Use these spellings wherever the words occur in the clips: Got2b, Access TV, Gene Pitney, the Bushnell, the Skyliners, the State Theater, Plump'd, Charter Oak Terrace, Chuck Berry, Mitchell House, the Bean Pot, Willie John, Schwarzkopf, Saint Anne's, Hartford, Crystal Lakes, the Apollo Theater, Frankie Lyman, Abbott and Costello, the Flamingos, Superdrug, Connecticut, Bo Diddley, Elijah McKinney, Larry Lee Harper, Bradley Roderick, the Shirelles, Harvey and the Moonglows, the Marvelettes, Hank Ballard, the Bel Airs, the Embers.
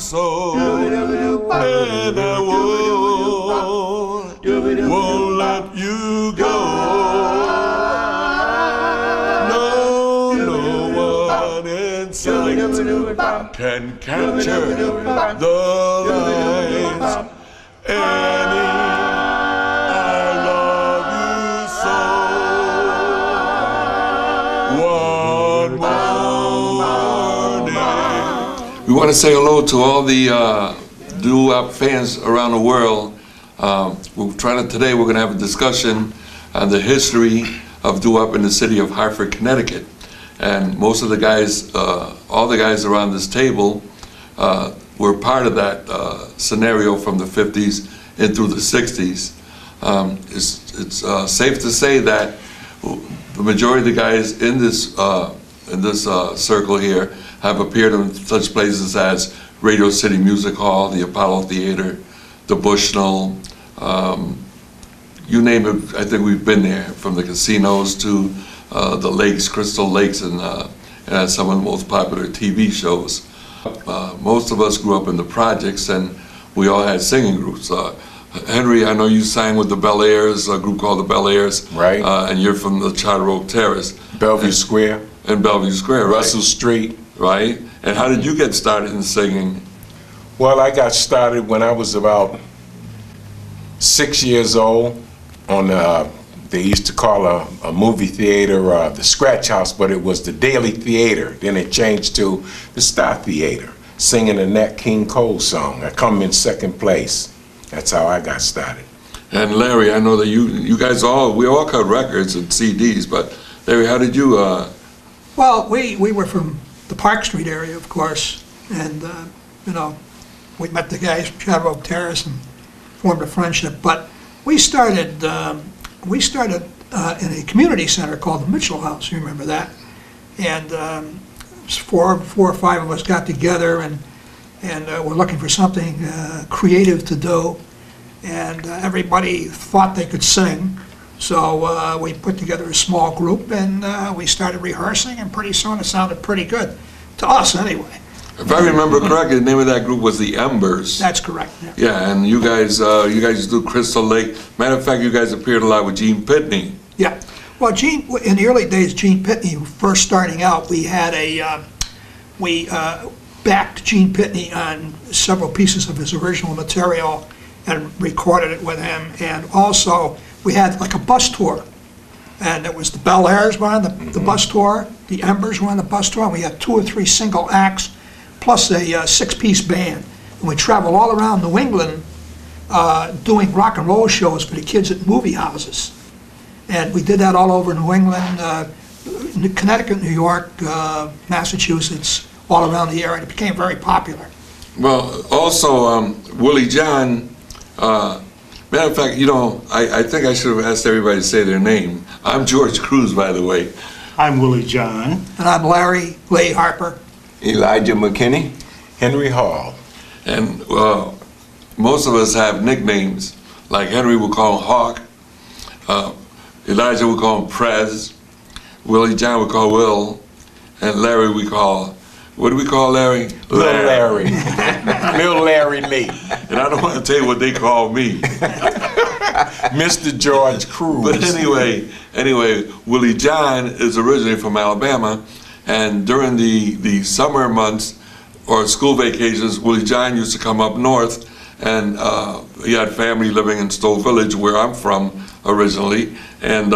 so, and I won't let you go. No, no one in sight can capture the lights. Annie, we want to say hello to all the doo-wop fans around the world. Today we're going to have a discussion on the history of doo-wop in the city of Hartford, Connecticut. And most of the guys, all the guys around this table were part of that scenario from the 50s and through the 60s. It's safe to say that the majority of the guys in this circle here have appeared in such places as Radio City Music Hall, the Apollo Theater, the Bushnell, you name it, I think we've been there, from the casinos to the lakes, Crystal Lakes, and some of the most popular TV shows. Most of us grew up in the projects, and we all had singing groups. Henry, I know you sang with the Bel Airs, a group called the Bel Airs, right? And you're from the Charter Oak Terrace. Bellevue Square, right? Russell Street. Right? And how did you get started in singing? Well, I got started when I was about 6 years old on, they used to call a movie theater the Scratch House, but it was the Daily Theater. Then it changed to the Star Theater, singing a Nat King Cole song. I come in second place. That's how I got started. And Larry, I know that you guys all, we all cut records and CDs, but Larry, how did you? Well, we were from the Park Street area, of course, and you know, we met the guys from Shadow Oak Terrace and formed a friendship. But we started in a community center called the Mitchell House. You remember that? And four or five of us got together and were looking for something creative to do, and everybody thought they could sing. So we put together a small group, and we started rehearsing, and pretty soon it sounded pretty good, to us anyway. If I remember correctly, the name of that group was the Embers. That's correct. Yeah, yeah, and you guys do Crystal Lake. Matter of fact, you guys appeared a lot with Gene Pitney. Yeah, well, Gene, in the early days, Gene Pitney, first starting out, we had a, we backed Gene Pitney on several pieces of his original material and recorded it with him, and also we had like a bus tour, and it was the Bel Airs were on the bus tour, the Embers were on the bus tour, and we had 2 or 3 single acts, plus a 6-piece band. And we traveled all around New England doing rock and roll shows for the kids at movie houses. And we did that all over New England, Connecticut, New York, Massachusetts, all around the area. It became very popular. Well, also, Willie John, matter of fact, you know, I think I should have asked everybody to say their name. I'm George Cruz, by the way. I'm Willie John. And I'm Larry Lee Harper. Elijah McKinney. Henry Hall. And most of us have nicknames. Like Henry would call him Hawk. Elijah would call him Prez. Willie John would call Will. And Larry we call, what do we call Larry? Little Larry. Little Larry Lee. And I don't want to tell you what they call me. Mr. George Cruz. But anyway, Willie John is originally from Alabama, and during the summer months or school vacations, Willie John used to come up north, and he had family living in Stowe Village, where I'm from originally, and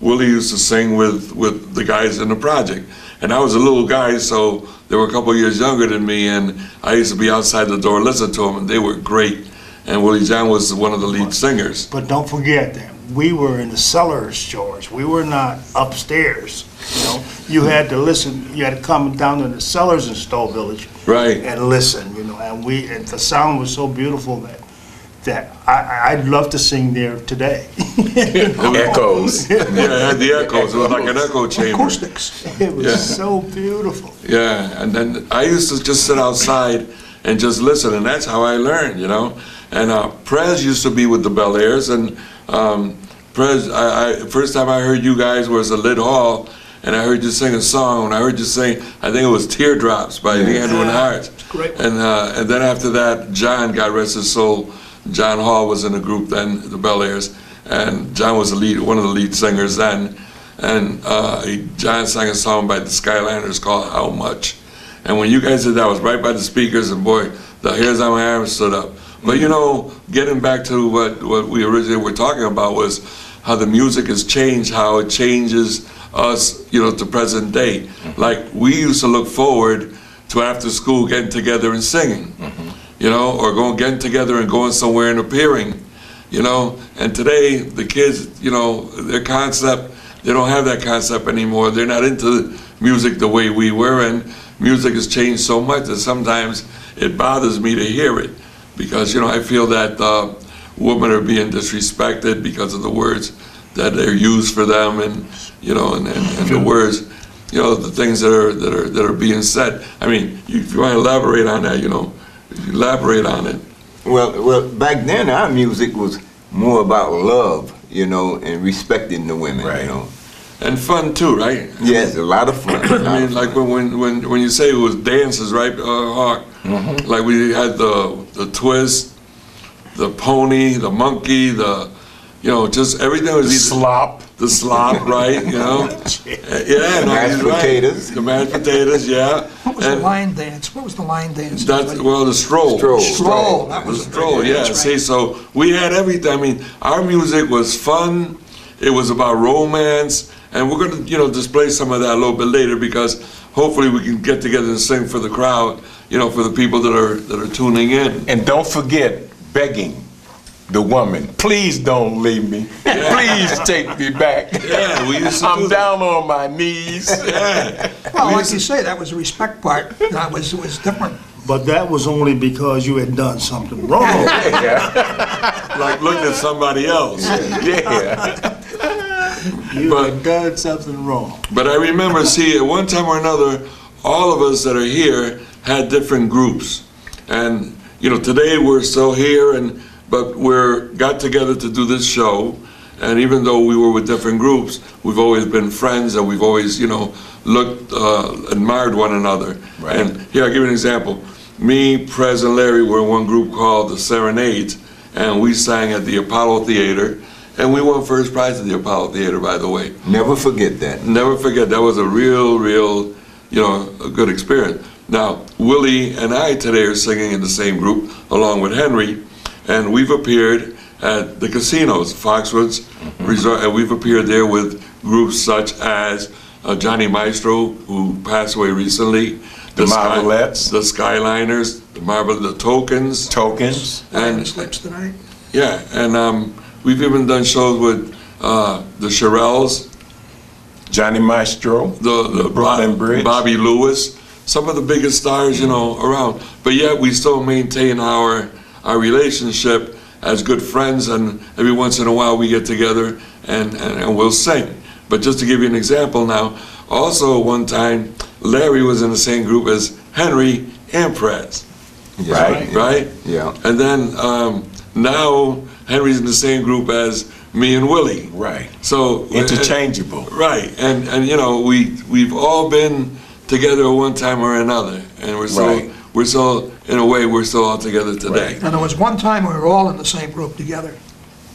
Willie used to sing with the guys in the project. And I was a little guy, so they were a couple years younger than me, and I used to be outside the door listening to them, and they were great. And Willie John was one of the lead singers. But don't forget that we were in the cellars, George. We were not upstairs. You know, you had to listen. You had to come down to the cellars in Stowe Village, right, and listen. You know, and the sound was so beautiful that I'd love to sing there today. Echoes. Yeah, the echoes. It was like an echo chamber. Acoustics. It was so beautiful. Yeah, and then I used to just sit outside and just listen, and that's how I learned, you know. And Prez used to be with the Bel Airs, and Prez, first time I heard you guys was at Lid Hall, and I heard you sing a song. And I heard you sing, I think it was Teardrops by the Edwin Hart. Great. And then after that, John, God rest his soul, John Hall was in a group then, the Bel Airs, and John was the lead, one of the lead singers then. And John sang a song by the Skyliners called How Much. And when you guys did that, I was right by the speakers, and boy, the hairs on my arms stood up. But you know, getting back to what we originally were talking about was how the music has changed, how it changes us, you know, to present day. Mm-hmm. Like, we used to look forward to after school getting together and singing, mm-hmm. you know, or getting together and going somewhere and appearing, you know. And today, the kids, you know, their concept, they don't have that concept anymore. They're not into music the way we were, and music has changed so much that sometimes it bothers me to hear it, because, you know, I feel that women are being disrespected because of the words that are used for them, and, you know, and the words, you know, the things that are being said. I mean, if you want to elaborate on that, you know, elaborate on it. Well, back then our music was more about love, you know, and respecting the women, right. you know. And fun too, right? Yes, a lot of fun. I mean, like when you say it was dances, right, Hawk? Mm-hmm. Like, we had the twist, the pony, the monkey, the, you know, just everything was the slop. The slop, right? You know, yeah, the mashed potatoes. Right. The mashed potatoes, yeah. What was the line dance? What was the line dance? That's, well, the stroll. Stroll. That was the stroll. Yeah. Right. See, so we had everything. I mean, our music was fun. It was about romance, and we're going to, you know, display some of that a little bit later, because hopefully we can get together and sing for the crowd, you know, for the people that are tuning in. And don't forget begging the woman, please don't leave me, yeah. please take me back. Yeah, we used to I'm do down that. On my knees. Yeah. Well, like you say, that was the respect part. That was different. But that was only because you had done something wrong. Yeah. Like looked at somebody else. Yeah. You had done something wrong. But I remember, see, at one time or another, all of us that are here had different groups. And, you know, today we're still here, and but we're got together to do this show. And even though we were with different groups, we've always been friends, and we've always, you know, looked, admired one another. Right. And here, I'll give you an example. Me, Prez, and Larry were in one group called the Serenade, and we sang at the Apollo Theater, and we won first prize at the Apollo Theater, by the way. Never forget that. Never forget. That was a real, you know, a good experience. Now, Willie and I today are singing in the same group, along with Henry, and we've appeared at the casinos, Foxwoods mm-hmm. Resort, and we've appeared there with groups such as Johnny Maestro, who passed away recently, the Marvelettes, the Skyliners, the Tokens. And Slips tonight. Yeah, and we've even done shows with the Shirelles, Johnny Maestro, the Bobby Lewis, some of the biggest stars, you know, around. But yet we still maintain our relationship as good friends, and every once in a while we get together and we'll sing. But just to give you an example now, also one time, Larry was in the same group as Henry and Prez. Yeah. Right? Yeah. Right? Yeah. And then now Henry's in the same group as me and Willie. Right. So interchangeable. Right. And you know, we've all been together at one time or another, and we're still in a way we're still all together today. Right. And there was one time we were all in the same group together.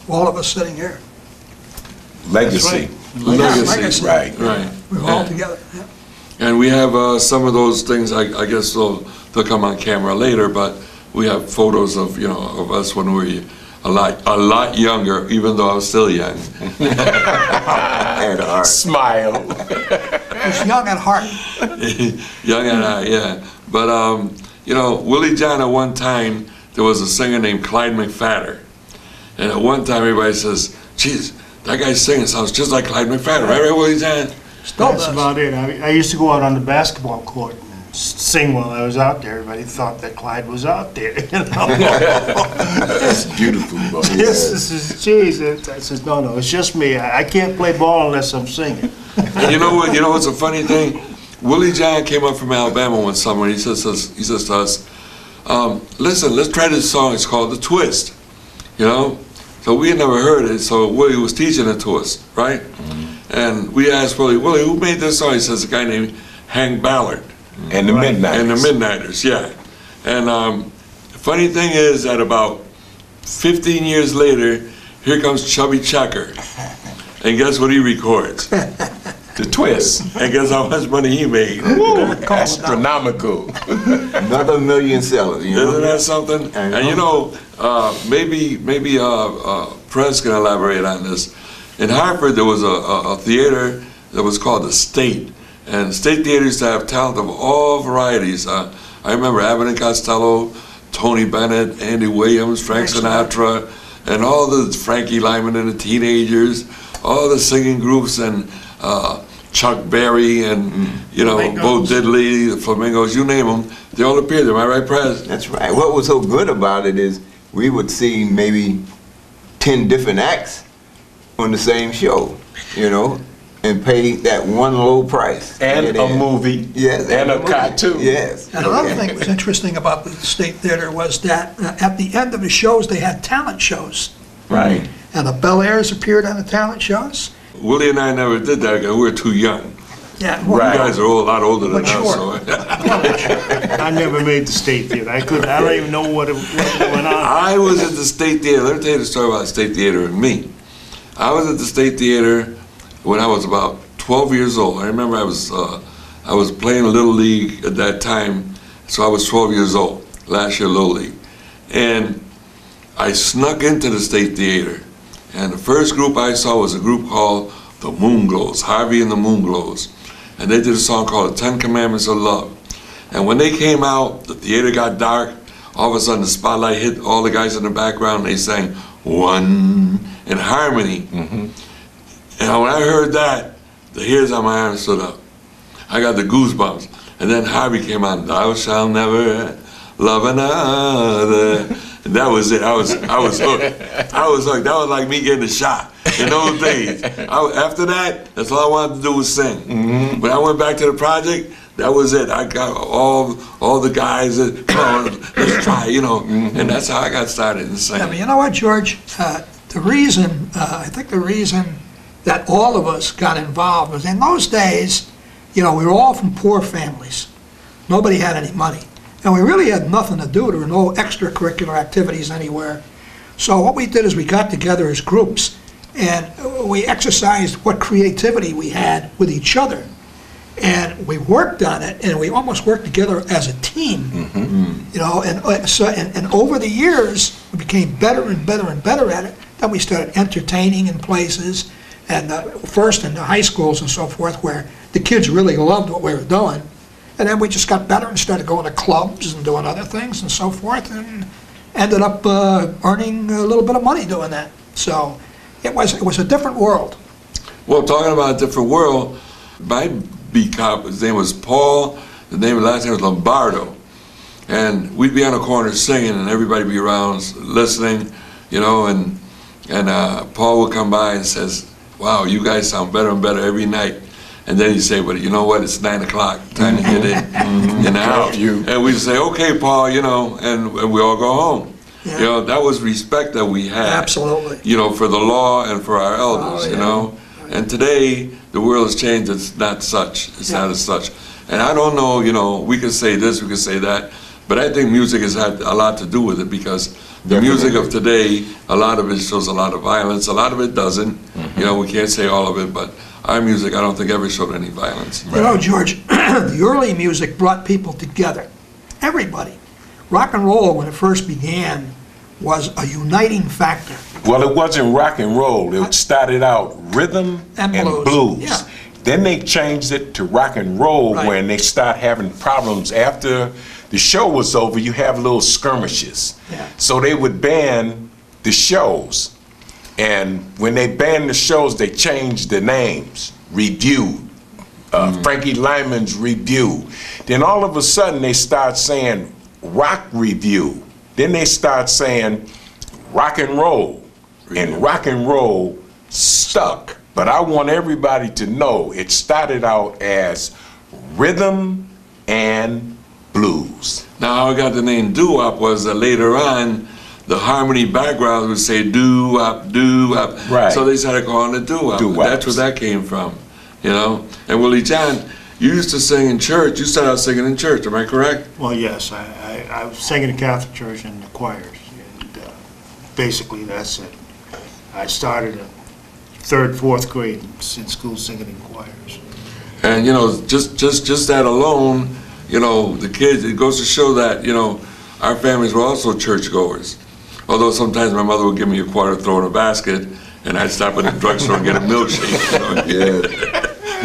All of us sitting here. Legacy. Legacy. Right. Right. We were all together. Yeah. And we have some of those things. I guess they'll come on camera later. But we have photos of, you know, of us when we were a lot younger. Even though I was still young. At heart. Smile. I was young at heart. Young at heart. Yeah. But you know, Willie John. At one time, there was a singer named Clyde McPhatter, and at one time everybody says, "Geez, that guy singing sounds just like Clyde McPhatter, right, Willie John?" That's about it. I mean, I used to go out on the basketball court and sing while I was out there. Everybody thought that Clyde was out there. You know? That's beautiful. This is Jesus. I said, no, it's just me. I can't play ball unless I'm singing. And you know what? You know what's a funny thing? Willie John came up from Alabama one summer. And he says to us, "Listen, let's try this song. It's called The Twist." You know, so we had never heard it. So Willie was teaching it to us, right? Mm-hmm. And we asked Willie, "Willie, who made this song?" He says, "A guy named Hank Ballard." And the Midnighters. And the Midnighters, yeah. And the funny thing is that about 15 years later, here comes Chubby Checker. And guess what he records? The Twist. And guess how much money he made? Woo, astronomical. Another million sellers. You know? Isn't that something? And you know, maybe Prince can elaborate on this. In Hartford, there was a theater that was called the State. And the State Theater used to have talent of all varieties. I remember Abbott and Costello, Tony Bennett, Andy Williams, Frank Sinatra, and all the Frankie Lyman and the Teenagers, all the singing groups, and Chuck Berry, and you know, Bo Diddley, the Flamingos, you name them, they all appeared. Am I right, Prez? That's right. What was so good about it is we would see maybe 10 different acts on the same show, you know, and pay that one low price. And a movie. Yes. And a cartoon. Yes. And another thing that was interesting about the State Theater was that at the end of the shows, they had talent shows. Right. And the Bel Airs appeared on the talent shows. Willie and I never did that because we were too young. Yeah, well, right. You guys are all a lot older than us. So. I never made the State Theater. I don't even know what went on. I was at the State Theater. Let me tell you the story about the State Theater and me. I was at the State Theater when I was about 12 years old. I remember I was playing Little League at that time, so I was 12 years old, last year Little League. And I snuck into the State Theater. And the first group I saw was a group called the Moonglows, Harvey and the Moonglows. And they did a song called The Ten Commandments of Love. And when they came out, the theater got dark. All of a sudden the spotlight hit all the guys in the background and they sang one in harmony. And when I heard that, the hairs on my arm stood up. I got the goosebumps. And then Harvey came on, "Thou shalt never love another." And that was it. I was hooked. I was hooked. That was like me getting a shot in those days. After that, that's all I wanted to do was sing. When I went back to the project, that was it. I got all the guys that, let's try, you know. And that's how I got started in singing. Yeah, but you know what, George? The reason, I think the reason that all of us got involved was in those days, you know, we were all from poor families. Nobody had any money. And we really had nothing to do. There were no extracurricular activities anywhere. So what we did is we got together as groups and we exercised what creativity we had with each other. And we worked on it and we almost worked together as a team. You know, and over the years, we became better and better and better at it. Then we started entertaining in places, and first in the high schools and so forth, where the kids really loved what we were doing. And then we just got better and started going to clubs and doing other things and so forth, and ended up earning a little bit of money doing that. So it was a different world. Well, talking about a different world, my B cop, his name was Paul, the name of the last name was Lombardo. And we'd be on a corner singing and everybody would be around listening, you know, and Paul would come by and says, "Wow, you guys sound better and better every night." And then he'd say, "But you know what, it's 9 o'clock, time to get in and out." And we'd say, "Okay, Paul," you know, and we all go home. Yeah. You know, that was respect that we had. Absolutely. You know, for the law and for our elders, you know. And today, the world has changed. It's not such. It's not as such. And I don't know, you know, we can say this, we can say that, but I think music has had a lot to do with it, because the music of today, a lot of it shows a lot of violence, a lot of it doesn't. You know, we can't say all of it, but our music, I don't think, ever showed any violence. You know, George, the early music brought people together. Everybody. Rock and roll, when it first began, was a uniting factor. Well, it wasn't rock and roll. It started out rhythm and blues. Yeah. Then they changed it to rock and roll when they start having problems. After the show was over, you have little skirmishes. So they would ban the shows. And when they banned the shows, they changed the names. Review, Frankie Lyman's Review. Then all of a sudden they start saying Rock Review. Then they start saying Rock and Roll. And Rock and Roll stuck. But I want everybody to know it started out as rhythm and blues. Now, how I got the name doo-wop was that later on the harmony background would say doo-wop, doo-wop. Right. So they started calling it doo-wop. That's where that came from, you know. And Willie John, you used to sing in church. You started out singing in church, am I correct? Well, yes. I was singing in Catholic church and the choirs. And basically, that's it. I started in third, fourth grade in school singing in choirs. And, you know, just that alone, you know, the kids, it goes to show that, you know, our families were also churchgoers. Although sometimes my mother would give me a quarter, throw in a basket, and I'd stop at the drugstore and get a milkshake, you know,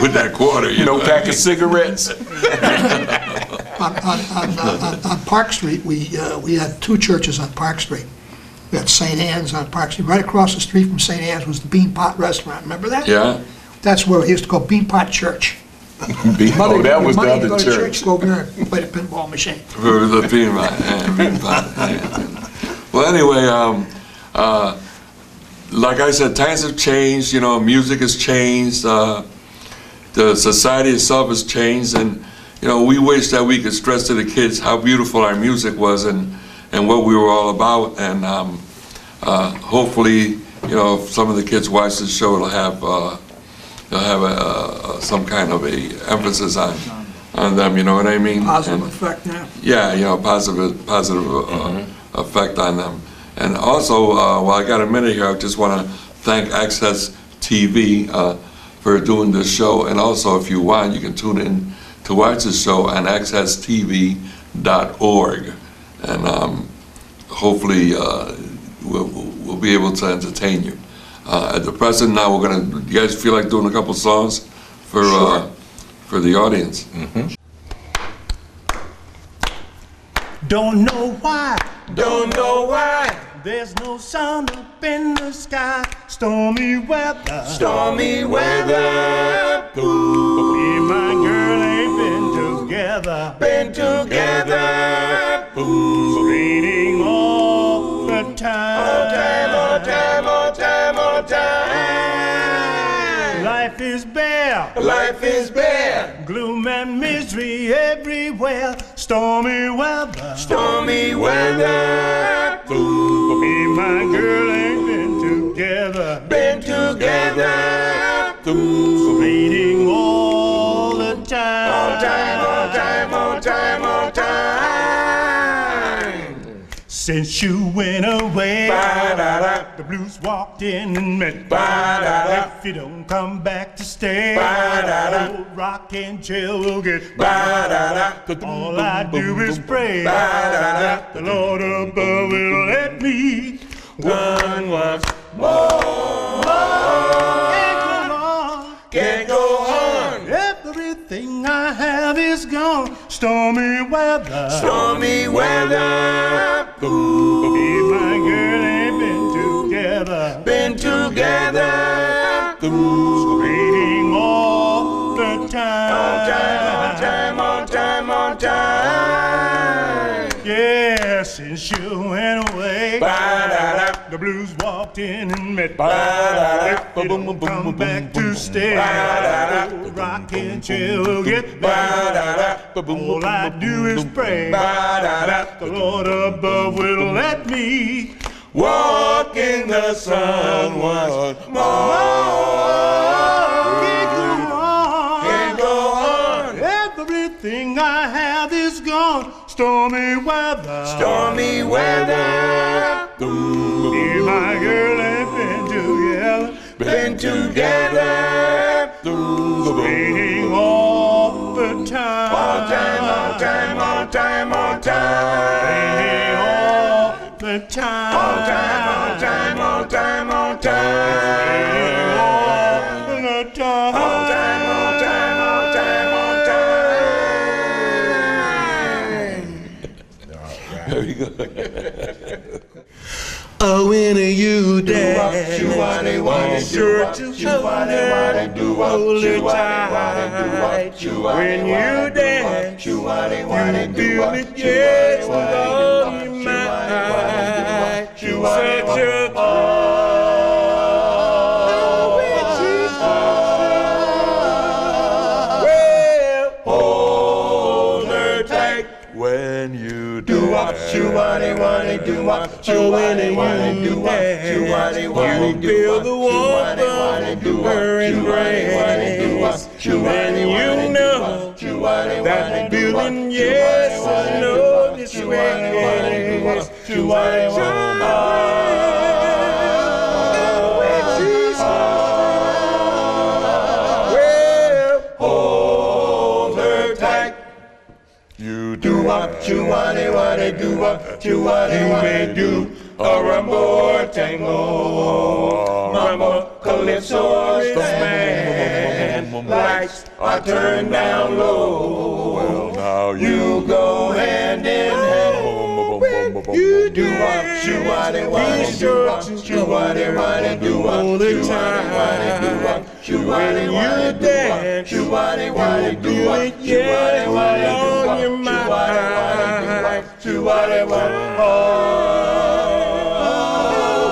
with that quarter, you know. No pack of cigarettes. On Park Street, we had two churches on Park Street. We had Saint Anne's on Park Street. Right across the street from Saint Anne's was the Bean Pot Restaurant. Remember that? Yeah. That's where we used to go, Bean Pot Church. Oh, that was the other church. Go over there and play the pinball machine. For the Bean Pot. Well, anyway, like I said, times have changed. You know, music has changed. The society itself has changed, and you know, we wish that we could stress to the kids how beautiful our music was and what we were all about. And hopefully, you know, if some of the kids watch this show, it'll have some kind of a emphasis on them. You know what I mean? Positive effect, yeah. Yeah, you know, positive. Effect on them. And also, while I got a minute here, I just want to thank Access TV for doing this show. And also, if you want, you can tune in to watch the show on AccessTV.org. And hopefully, we'll be able to entertain you. At the present, now we're going to, you guys feel like doing a couple songs for, sure, for the audience? Mm-hmm. Don't know why, don't know why, there's no sun up in the sky. Stormy weather, stormy weather. Ooh, me and my girl ain't been together, been together. Ooh, raining all the time, all time, all time, all time, all time. Life is bare, life is bare. Gloom and misery everywhere. Stormy weather, stormy weather. Ooh, me and my girl ain't been together, been together. Ooh, raining all the time, all time, all time, all time, all time. Since you went away, ba-da-da, the blues walked in and met. Ba-da-da. If you don't come back to stay, ba-da-da, old rock and chill will get. Ba-da-da. All I do is pray, ba-da-da, the Lord above will let me one once more. Can't go on, can't go on. Everything I have is gone. Stormy weather, stormy weather. Ooh, if my girl ain't been together, waiting all the time, all time, all time, all time. Yeah, since you went away, the blues walked in and met. Come back to stay, rock and chill get back. All I do is pray, the Lord above will let me walk in the sun once more. Can't go on, everything I have is gone. Stormy weather, stormy weather. Ooh, me and my girl ain't been together, been together. Ooh, waiting all the time, all time, all time, all time, all time. The time, all time, all time, all time, all time, all time, all time, all time, all time. Very good. Oh, when are you dead? Sure to hold it, hold it tight. When you dance, you feel it just with all your might. Such a ball with you. Well, hold her tight when you do what you want. do what you want to do. You feel the warmth of her embrace. And you know that feeling, yes, I know this race. Do what you may do, or a more tango, mama, calypso, the man, lights are turned down low, well, now you go hand in hand, you do what you want to do all the time, when you dance, you do it, yes, on your mind. To what it was, all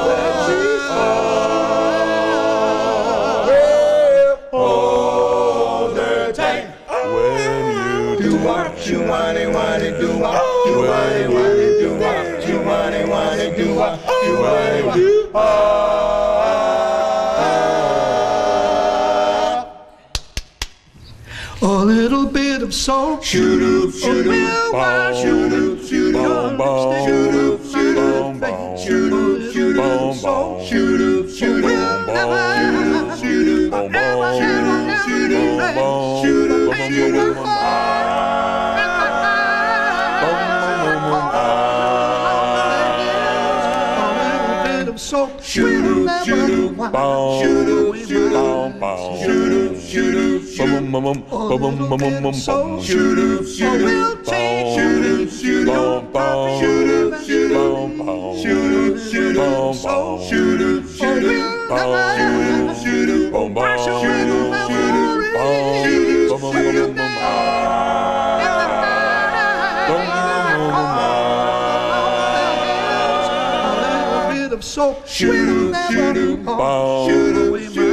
that you are, well, hold her tight. When you do what you want to do, when you do what you want to do, what you are. A little bit of soul, shoot-oop, shoot-oop, boom, boom, shoot, shoot, boom, boom, shoot, shoot, boom, boom, shoot, shoot, boom, boom, shoot, boom, boom, shoot, boom, shoot, shoot, bow, shoot, shoot, bow, shoot, shoot, boom, boom, boom, boom, boom, boom, shoot, shoot, shoot, shoot, boom, boom, shoot, shoot, boom, boom, shoot, shoot, boom, boom, shoot, shoot, boom, shoot, boom, boom, shoot, boom, boom, boom. So shoot, shoot, bow, shoot, shoot,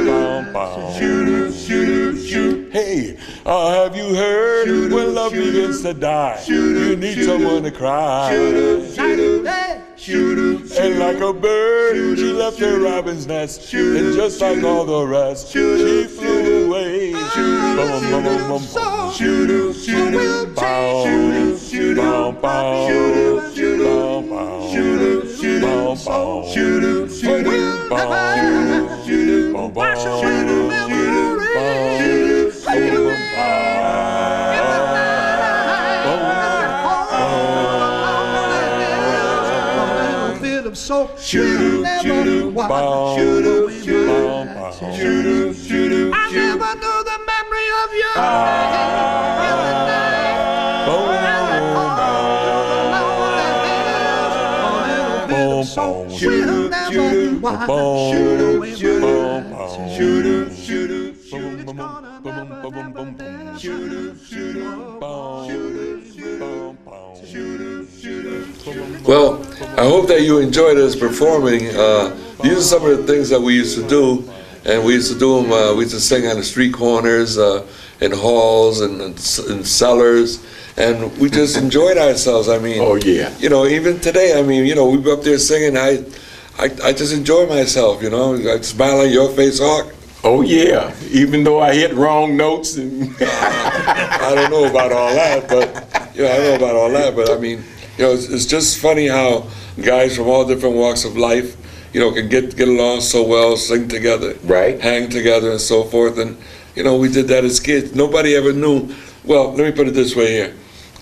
bow, shoot, shoot, shoot. Hey, have you heard shoot, when love shoot, begins to die? Shoot, you need shoot, someone to cry. Shoot, shoot, shoot, shoot. And like a bird, shoot, she left shoot, her robin's nest. Shoot, and just shoot, like all the rest, shoot, she flew away. Shoot, shoot, bow, shoot, bow, bow, shoot, bow, shoot. Shoot, shoot, shoot, shoot, shoot, I never knew the memory of you. Well, I hope that you enjoyed us performing. These are some of the things that we used to do, and we used to do them. We used to sing on the street corners, in halls, and in cellars. And we just enjoyed ourselves. I mean, oh yeah. You know, even today, I mean, you know, we were up there singing. I just enjoy myself. You know, I smile on your face, Hawk. Oh yeah. Even though I hit wrong notes, and I don't know about all that, but you know, I don't know about all that. But I mean, you know, it's just funny how guys from all different walks of life, you know, can get along so well, sing together, right? Hang together, and so forth. And you know, we did that as kids. Nobody ever knew. Well, let me put it this way here.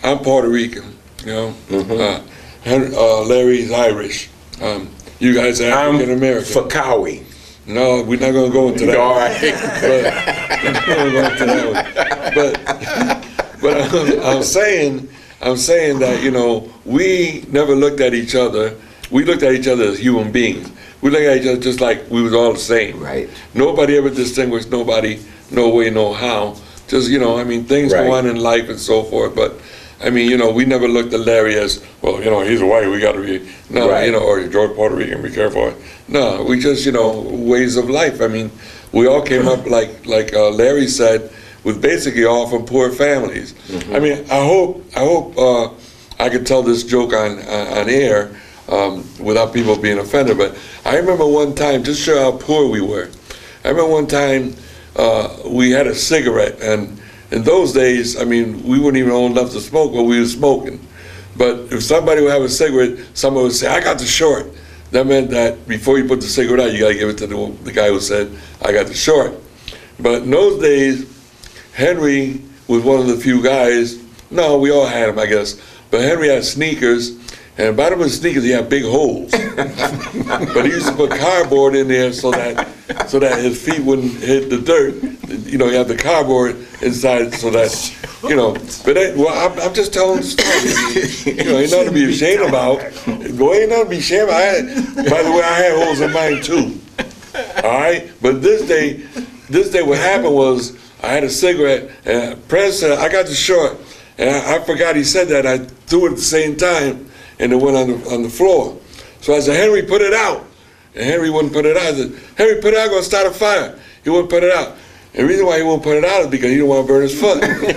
I'm Puerto Rican, you know. Larry's Irish. You guys are African American. I'm Fakawi. No, we're not going to go into that. All right. But I'm saying that, you know, we never looked at each other. We looked at each other as human beings. We looked at each other just like we was all the same. Right. Nobody ever distinguished nobody, no way, no how. Just, you know, I mean, things go on in life and so forth, but I mean, you know, we never looked at Larry as, well, you know, he's a white, we got to be, no, you know, or George Puerto Rican, be careful. No, we just, you know, ways of life. I mean, we all came up, like Larry said, with basically all from poor families. I mean, I hope I could tell this joke on air. without people being offended. But I remember one time, just to show how poor we were, I remember one time we had a cigarette, and in those days, I mean, we weren't even old enough to smoke, but we were smoking. But if somebody would have a cigarette, someone would say, "I got the short." That meant that before you put the cigarette out, you got to give it to the guy who said, "I got the short." But in those days, Henry was one of the few guys, no, we all had them, I guess, but Henry had sneakers, and at the bottom of his sneakers, he had big holes. But he used to put cardboard in there so that his feet wouldn't hit the dirt. You know, you have the cardboard inside so that, you know. But that, well, I'm just telling stories. You know, ain't nothing to be ashamed about. Well, ain't nothing to be ashamed about. By the way, I had holes in mine too. All right? But this day what happened was I had a cigarette, and Prez said, "I got the short." And I forgot he said that. I threw it at the same time, and it went on the floor. So I said, "Henry, put it out." And Henry wouldn't put it out. I said, "Henry, put it out, gonna start a fire." He wouldn't put it out. And the reason why he won't put it out is because he didn't want to burn his foot. but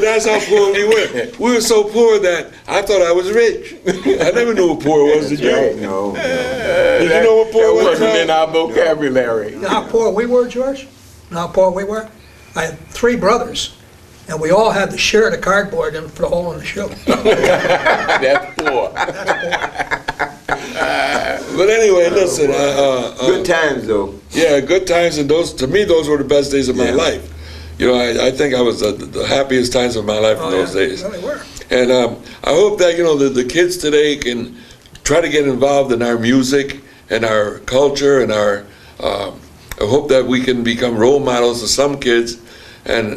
that's how poor we were. We were so poor that I thought I was rich. I never knew what poor was. Did you? No. Did you know what poor was? That wasn't in our vocabulary. No. How poor we were, George? How poor we were? I had three brothers, and we all had to share the cardboard and put a hole in the shoe. That's poor. That's poor. But anyway, listen. Good times, though. Yeah, good times, and those, to me, those were the best days of my life. You know, I think I was the happiest times of my life in those days. Really were. And I hope that, you know, the kids today can try to get involved in our music and our culture and our. I hope that we can become role models to some kids, and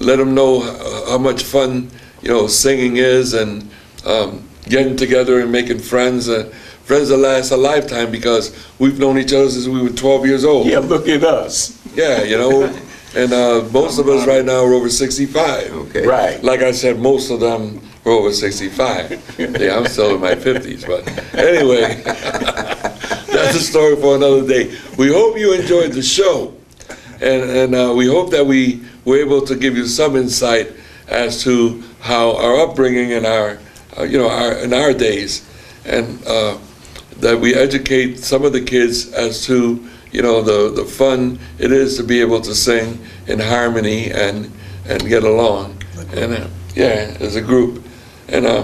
let them know how much fun, you know, singing is, and getting together and making friends. Friends that last a lifetime, because we've known each other since we were 12 years old. Yeah, look at us. Yeah, you know, and most of us right now are over 65. Okay. Right. Like I said, most of them were over 65. Yeah, I'm still in my 50s, but anyway, that's a story for another day. We hope you enjoyed the show, and we hope that we were able to give you some insight as to how our upbringing and our, you know, in our days, and. That we educate some of the kids as to, you know, the fun it is to be able to sing in harmony and get along, and yeah, as a group. And I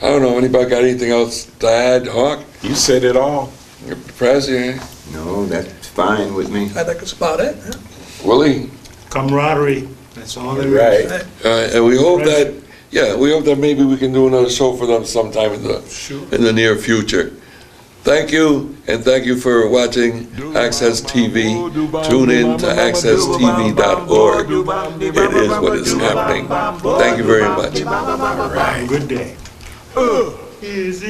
don't know, anybody got anything else to add, Hawk? You said it all. You're president. No, that's fine with me. I think that's about it. Huh? Willie. Camaraderie. That's all there is. Right. And we hope that, yeah, we hope that maybe we can do another show for them sometime in the near future. Thank you, and thank you for watching Access TV. Tune in to AccessTV.org. It is what is happening. Thank you very much. All right. Good day. If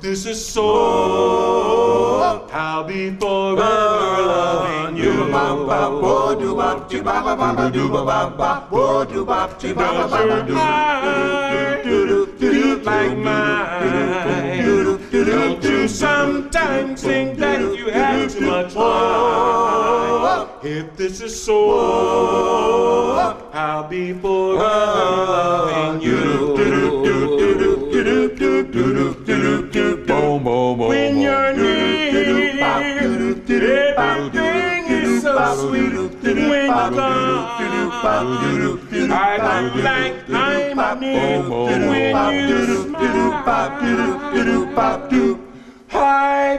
this is so, I'll be forever loving you. Because like mine. Don't you sometimes think that you have too much wine? If this is so, I'll be forever loving you. When you're near, everything is so sweet. When you're gone, I feel like I'm near. When you smile, I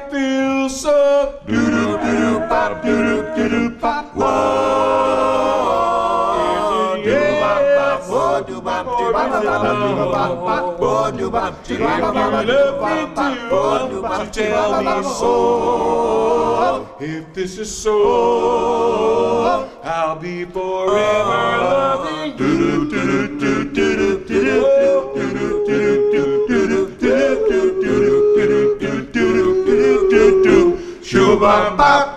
feel so if this is so, I'll be forever loving you.